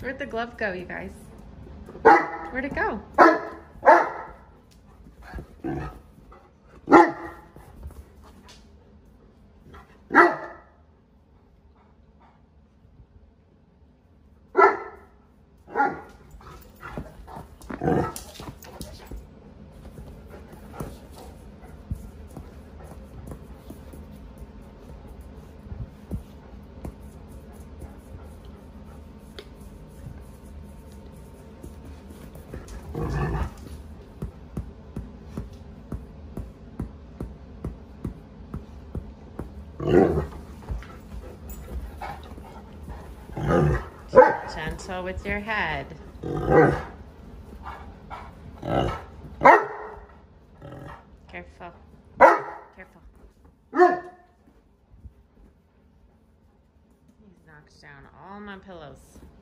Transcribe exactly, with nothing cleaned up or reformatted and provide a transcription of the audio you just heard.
Where'd the glove go, you guys? Where'd it go? Gentle with your head. Careful. Careful. He's knocked down all my pillows.